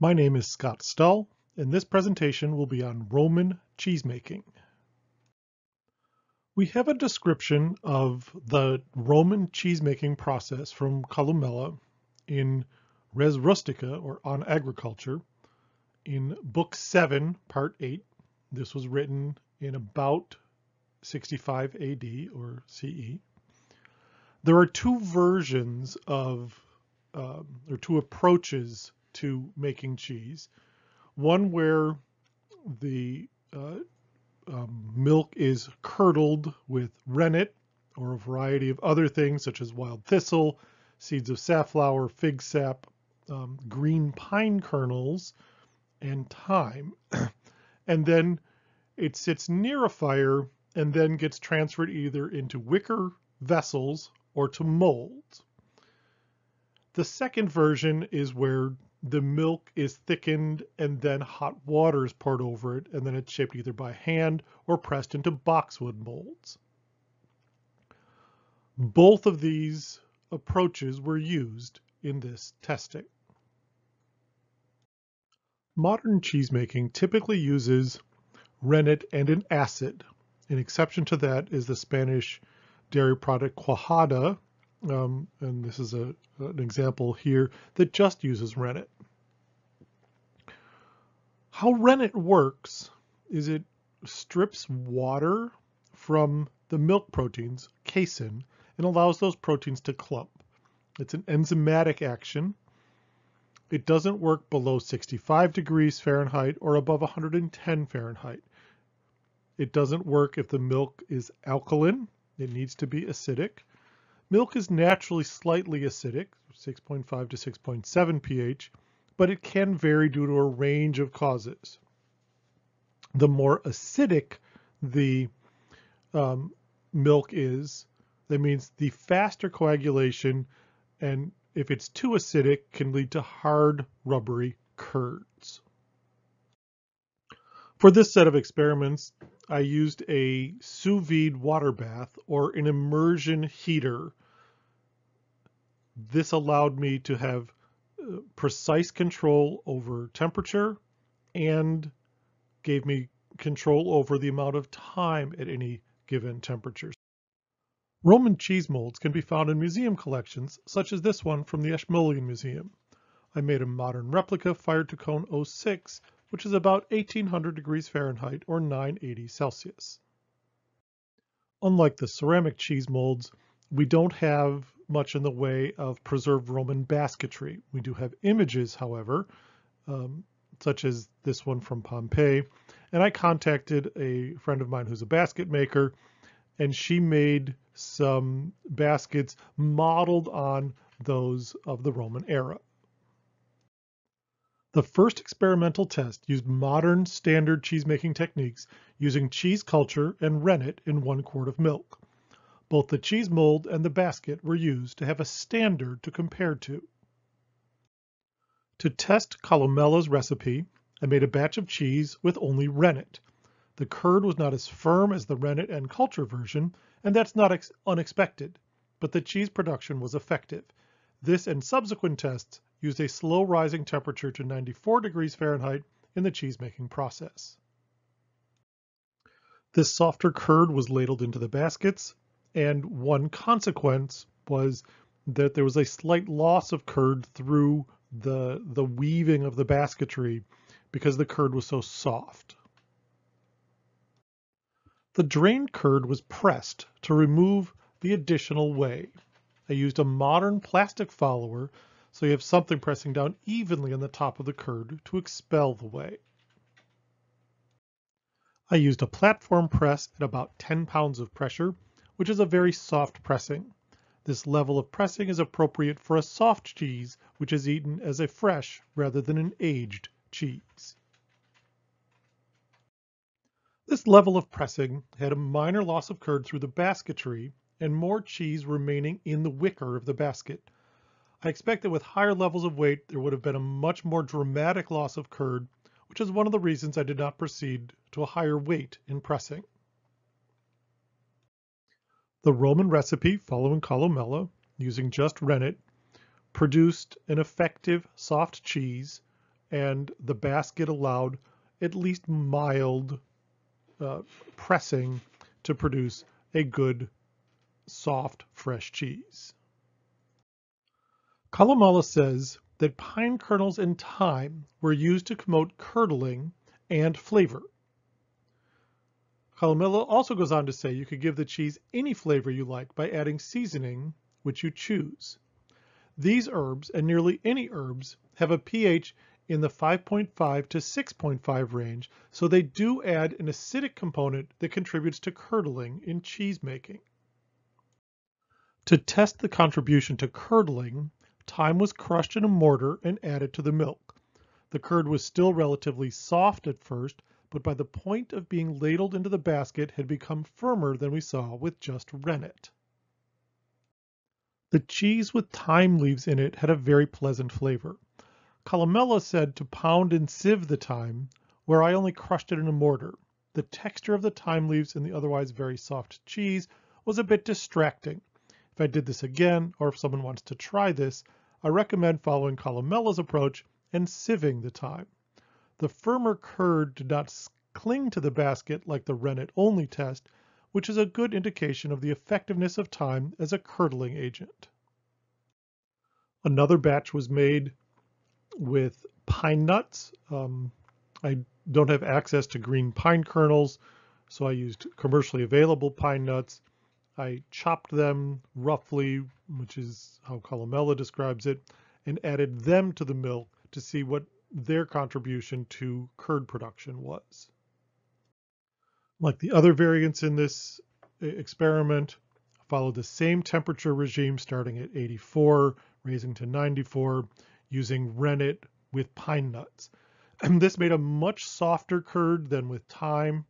My name is Scott Stull, and this presentation will be on Roman cheesemaking. We have a description of the Roman cheesemaking process from Columella in Res Rustica, or On Agriculture, in Book 7, Part 8. This was written in about 65 AD or CE. There are two versions of, or two approaches to making cheese. One where the milk is curdled with rennet or a variety of other things such as wild thistle, seeds of safflower, fig sap, green pine kernels, and thyme. And then it sits near a fire and then gets transferred either into wicker vessels or to molds. The second version is where the milk is thickened and then hot water is poured over it, and then it's shaped either by hand or pressed into boxwood molds. Both of these approaches were used in this testing. Modern cheesemaking typically uses rennet and an acid. An exception to that is the Spanish dairy product Cuajada, and this is an example here that just uses rennet. How rennet works is it strips water from the milk proteins, casein, and allows those proteins to clump. It's an enzymatic action. It doesn't work below 65 degrees Fahrenheit or above 110 Fahrenheit. It doesn't work if the milk is alkaline. It needs to be acidic. Milk is naturally slightly acidic, 6.5 to 6.7 pH, but it can vary due to a range of causes. The more acidic the milk is, that means the faster coagulation, and if it's too acidic, can lead to hard, rubbery curds. For this set of experiments, I used a sous vide water bath or an immersion heater. This allowed me to have precise control over temperature and gave me control over the amount of time at any given temperature. Roman cheese molds can be found in museum collections, such as this one from the Ashmolean Museum. I made a modern replica fired to cone 06, which is about 1800 degrees Fahrenheit or 980 Celsius. Unlike the ceramic cheese molds, we don't have much in the way of preserved Roman basketry. We do have images, however, such as this one from Pompeii. And I contacted a friend of mine who's a basket maker, and she made some baskets modeled on those of the Roman era. The first experimental test used modern standard cheesemaking techniques using cheese culture and rennet in 1 quart of milk. Both the cheese mold and the basket were used to have a standard to compare to. To test Columella's recipe, I made a batch of cheese with only rennet. The curd was not as firm as the rennet and culture version, and that's not unexpected, but the cheese production was effective. This and subsequent tests used a slow rising temperature to 94 degrees Fahrenheit in the cheesemaking process. This softer curd was ladled into the baskets, and one consequence was that there was a slight loss of curd through the weaving of the basketry because the curd was so soft. The drained curd was pressed to remove the additional whey. I used a modern plastic follower, so you have something pressing down evenly on the top of the curd to expel the whey. I used a platform press at about 10 pounds of pressure, which is a very soft pressing. This level of pressing is appropriate for a soft cheese, which is eaten as a fresh rather than an aged cheese. This level of pressing had a minor loss of curd through the basketry and more cheese remaining in the wicker of the basket. I expect that with higher levels of weight, there would have been a much more dramatic loss of curd, which is one of the reasons I did not proceed to a higher weight in pressing. The Roman recipe following Columella, using just rennet, produced an effective soft cheese and the basket allowed at least mild pressing to produce a good, soft, fresh cheese. Columella says that pine kernels and thyme were used to promote curdling and flavor. Columella also goes on to say you could give the cheese any flavor you like by adding seasoning, which you choose. These herbs, and nearly any herbs, have a pH in the 5.5 to 6.5 range, so they do add an acidic component that contributes to curdling in cheese making. To test the contribution to curdling, thyme was crushed in a mortar and added to the milk. The curd was still relatively soft at first, but by the point of being ladled into the basket had become firmer than we saw with just rennet. The cheese with thyme leaves in it had a very pleasant flavor. Columella said to pound and sieve the thyme, where I only crushed it in a mortar. The texture of the thyme leaves in the otherwise very soft cheese was a bit distracting. If I did this again, or if someone wants to try this, I recommend following Columella's approach and sieving the thyme. The firmer curd did not cling to the basket like the rennet-only test, which is a good indication of the effectiveness of thyme as a curdling agent. Another batch was made with pine nuts. I don't have access to green pine kernels, so I used commercially available pine nuts. I chopped them roughly, which is how Columella describes it, and added them to the milk to see what their contribution to curd production was. Like the other variants in this experiment, I followed the same temperature regime starting at 84, raising to 94, using rennet with pine nuts. And this made a much softer curd than with thyme,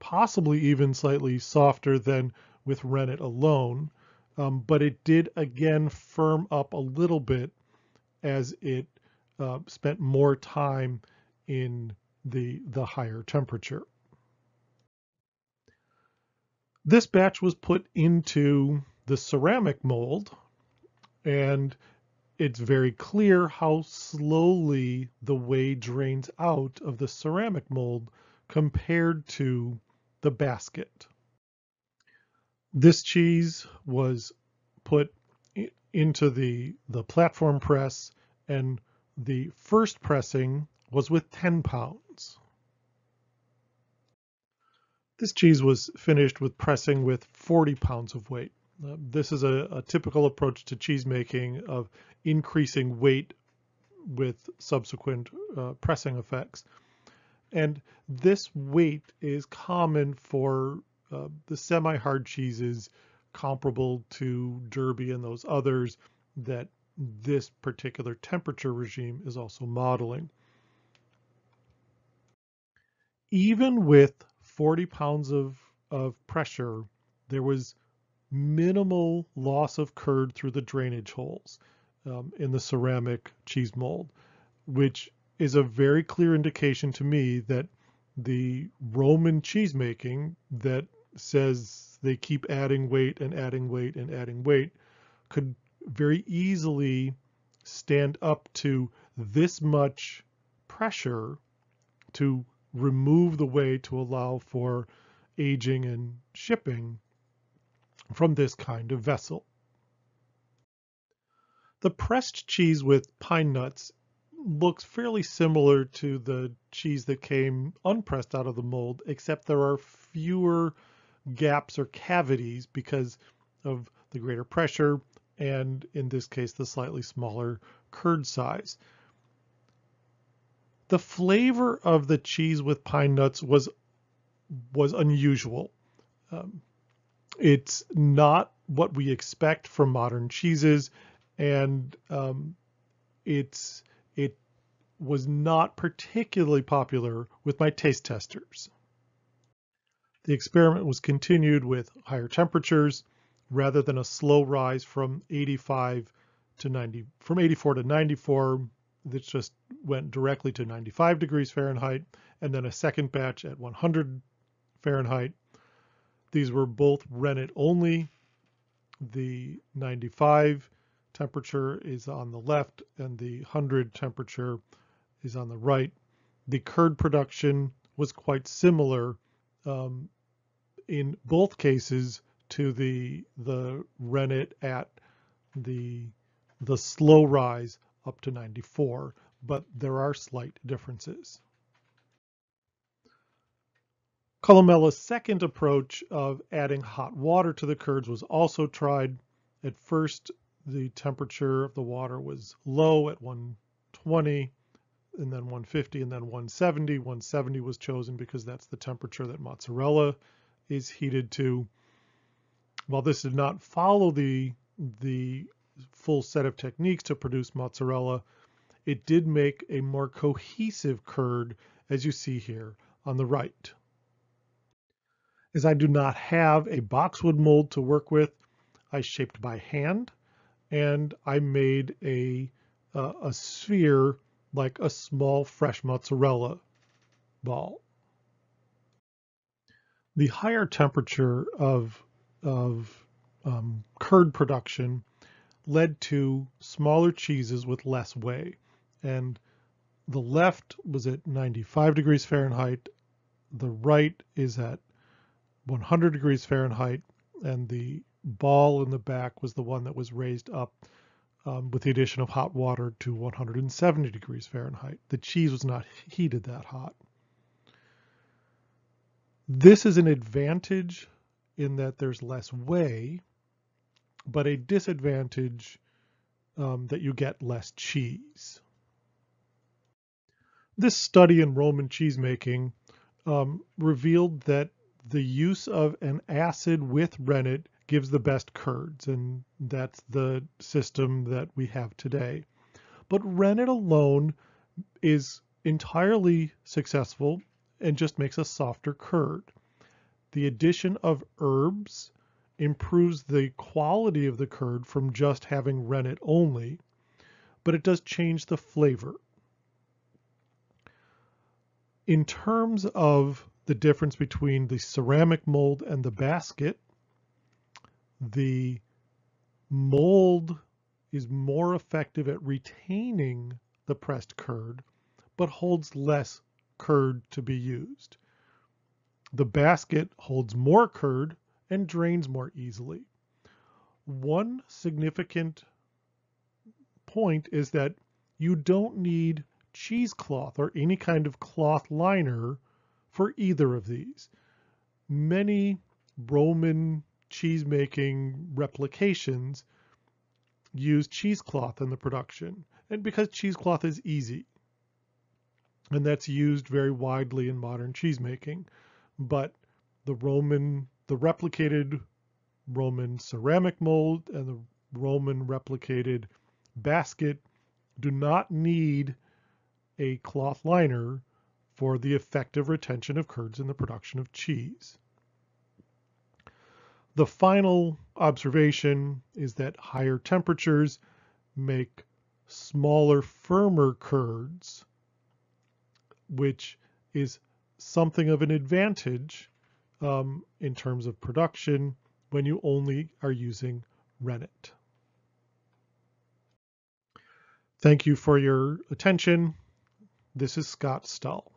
possibly even slightly softer than with rennet alone, but it did again firm up a little bit as it spent more time in the higher temperature. This batch was put into the ceramic mold, and it's very clear how slowly the whey drains out of the ceramic mold compared to the basket. This cheese was put into the platform press, and the first pressing was with 10 pounds. This cheese was finished with pressing with 40 pounds of weight. This is a typical approach to cheese making of increasing weight with subsequent pressing effects. And this weight is common for the semi-hard cheeses comparable to Derby and those others that this particular temperature regime is also modeling. Even with 40 pounds of pressure, there was minimal loss of curd through the drainage holes in the ceramic cheese mold, which is a very clear indication to me that the Roman cheese making that says they keep adding weight and adding weight and adding weight could very easily stand up to this much pressure to remove the whey to allow for aging and shipping from this kind of vessel. The pressed cheese with pine nuts looks fairly similar to the cheese that came unpressed out of the mold, except there are fewer gaps or cavities because of the greater pressure and, in this case, the slightly smaller curd size. The flavor of the cheese with pine nuts was unusual. It's not what we expect from modern cheeses, and it was not particularly popular with my taste testers. The experiment was continued with higher temperatures. Rather than a slow rise from 84 to 94, that just went directly to 95 degrees Fahrenheit, and then a second batch at 100 Fahrenheit. These were both rennet only. The 95 temperature is on the left and the 100 temperature is on the right. The curd production was quite similar in both cases to the rennet at the slow rise up to 94, but there are slight differences. Columella's second approach of adding hot water to the curds was also tried. At first, the temperature of the water was low at 120, and then 150, and then 170. 170 was chosen because that's the temperature that mozzarella is heated to. While this did not follow the full set of techniques to produce mozzarella, it did make a more cohesive curd, as you see here on the right. As I do not have a boxwood mold to work with, I shaped by hand, and I made a sphere like a small fresh mozzarella ball. The higher temperature of curd production led to smaller cheeses with less whey, and the left was at 95 degrees Fahrenheit, the right is at 100 degrees Fahrenheit, and the ball in the back was the one that was raised up with the addition of hot water to 170 degrees Fahrenheit. The cheese was not heated that hot. This is an advantage in that there's less whey, but a disadvantage that you get less cheese. This study in Roman cheesemaking revealed that the use of an acid with rennet gives the best curds, and that's the system that we have today. But rennet alone is entirely successful and just makes a softer curd. The addition of herbs improves the quality of the curd from just having rennet only, but it does change the flavor. In terms of the difference between the ceramic mold and the basket, the mold is more effective at retaining the pressed curd, but holds less curd to be used. The basket holds more curd and drains more easily. One significant point is that you don't need cheesecloth or any kind of cloth liner for either of these. Many Roman cheesemaking replications use cheesecloth in the production, and because cheesecloth is easy, and that's used very widely in modern cheesemaking. But the replicated Roman ceramic mold and the Roman replicated basket do not need a cloth liner for the effective retention of curds in the production of cheese. The final observation is that higher temperatures make smaller, firmer curds, which is something of an advantage in terms of production when you only are using rennet. Thank you for your attention. This is Scott Stull.